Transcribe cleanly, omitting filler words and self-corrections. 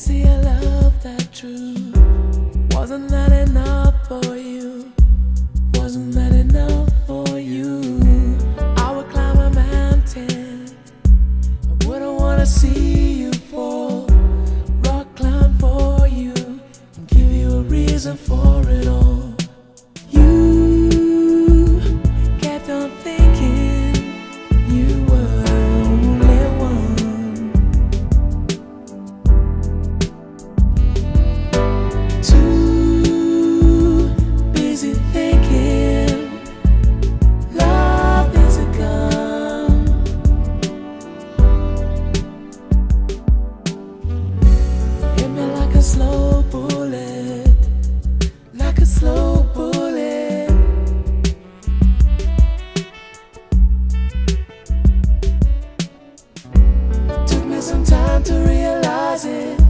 See a love that true wasn't that enough for you, wasn't that enough for you. I would climb a mountain, I wouldn't wanna see you fall. Rock climb for you and give you a reason for it all. You kept on thinking you were some time to realize it.